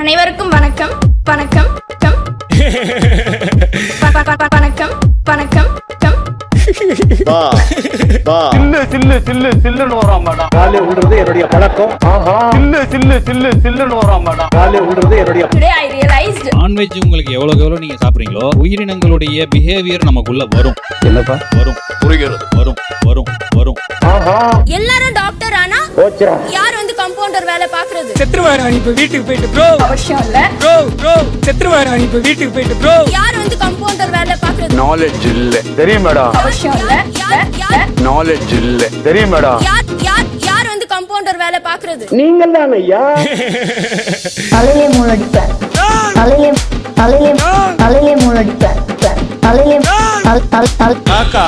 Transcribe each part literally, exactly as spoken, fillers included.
அனைவருக்கும் வணக்கம் வணக்கம் கம் வணக்கம் வணக்கம் கம் பா பா சில்லு சில்லு சில்லு சில்லுன்னு வரான் மேடம் காலை உள்றது என்னோட பழக்கம் ஆஹா சில்லு சில்லு சில்லு சில்லுன்னு வரான் மேடம் காலை உள்றது என்னோட டுடே ஐ ரியலைஸ்ட் நான்வெஜ் உங்களுக்கு எவ்வளவு எவ்வளவு நீங்க சாப்பிடுறீங்களோ உயிரினங்களுடைய பிஹேவியர் நமக்குள்ள வரும் என்னப்பா வரும் புரிகிறது வரும் வரும் வரும் ஆஹா எல்லாரும் டாக்டர் ஆனா போச்சுடா யார் வந்து கம்பவுண்டர் வேலை பாக்குறது செத்துவார் அனிப்பு வீட்டுக்கு போயிடு bro அவசியம் இல்ல bro bro செத்துவார் அனிப்பு வீட்டுக்கு போயிடு bro யார் வந்து கம்பவுண்டர் வேலை பாக்குறது knowledge இல்ல தெரியும் மேடம் அவசியம் இல்ல யார் knowledge இல்ல தெரியும் மேடம் யார் யார் யார் வந்து கம்பவுண்டர் வேலை பாக்குறது நீங்கள்தானே ஐயா தலையிலே மூள அடிச்ச தலையிலே தலையிலே தலையிலே மூள அடிச்ச தலையிலே காக்கா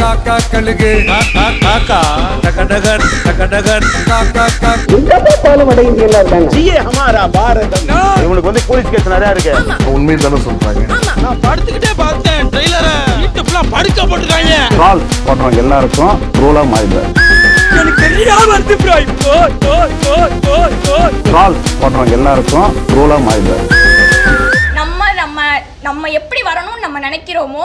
காக்கா கழுகு காக்கா காக்கா டகடகர் டகடகர் காக்கா காக்கா இந்த பாலம் அடையில எல்லாரும் ஜியே हमारा பாரதம் உங்களுக்கு வந்து போலீஸ் கேஸ் நிறைய இருக்கு உண்மையை தான் சொல்றாங்க நான் படுத்துக்கிட்டே பார்த்தேன் ட்ரைலரை வீட்டு ஃபுல்லா படுக்க போட்டுட்டாங்க கால் பண்றவங்க எல்லாரும் ரூலா மாறிடுது எனக்கு தெரியாம வந்து bro ஓ ஓ ஓ ஓ கால் பண்றவங்க எல்லாரும் ரூலா மாறிடுது நம்ம நம்ம நம்ம எப்படி வரணும் நம்ம நினைக்கிறோமோ